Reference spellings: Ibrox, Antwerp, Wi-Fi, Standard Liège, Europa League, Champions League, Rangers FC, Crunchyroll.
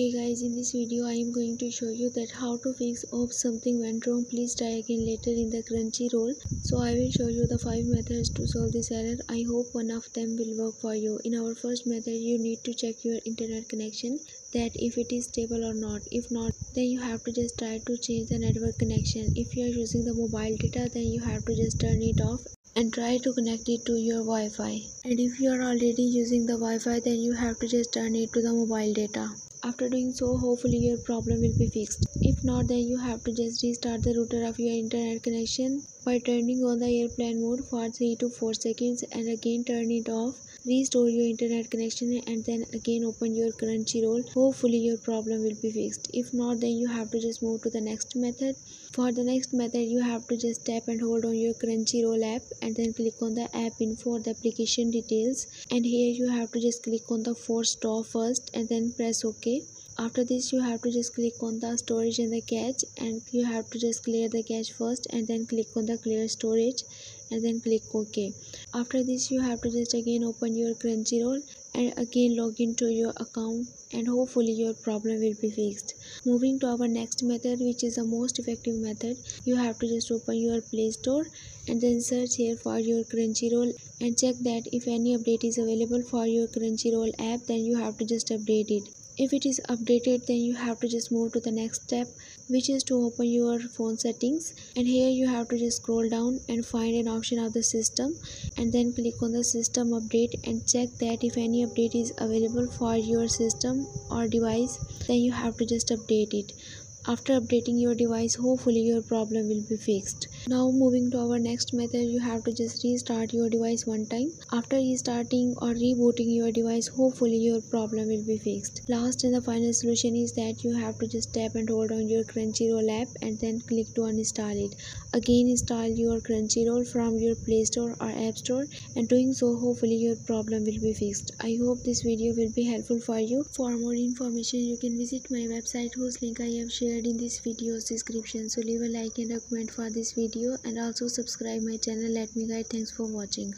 Hey guys, in this video I am going to show you that how to fix if something went wrong. Please try again later in the Crunchyroll. So I will show you the 5 methods to solve this error. I hope one of them will work for you. In our first method, you need to check your internet connection, that if it is stable or not. If not, then you have to just try to change the network connection. If you are using the mobile data, then you have to just turn it off and try to connect it to your Wi-Fi. And if you are already using the Wi-Fi, then you have to just turn it to the mobile data. After doing so, hopefully your problem will be fixed. If not, then you have to just restart the router of your internet connection by turning on the airplane mode for 3 to 4 seconds and again turn it off. Restore your internet connection and then again open your Crunchyroll. Hopefully your problem will be fixed. If not, then you have to just move to the next method. For the next method, you have to just tap and hold on your Crunchyroll app and then click on the app info or the application details, and here you have to just click on the force stop first and then press OK. After this, you have to just click on the storage and the cache, and you have to just clear the cache first and then click on the clear storage and then click OK. After this, you have to just again open your Crunchyroll and again log into your account, and hopefully your problem will be fixed. Moving to our next method, which is the most effective method. You have to just open your Play Store and then search here for your Crunchyroll and check that if any update is available for your Crunchyroll app, then you have to just update it. If it is updated, then you have to just move to the next step, which is to open your phone settings, and here you have to just scroll down and find an option of the system and then click on the system update and check that if any update is available for your system or device, then you have to just update it. After updating your device, hopefully your problem will be fixed. Now moving to our next method, you have to just restart your device one time. After restarting or rebooting your device, hopefully your problem will be fixed. Last and the final solution is that you have to just tap and hold on your Crunchyroll app and then click to uninstall it. Again install your Crunchyroll from your Play Store or App Store, and doing so, hopefully your problem will be fixed. I hope this video will be helpful for you. For more information, you can visit my website whose link I have shared in this video's description. So leave a like and a comment for this video, and also subscribe my channel. Let me guide. Thanks for watching.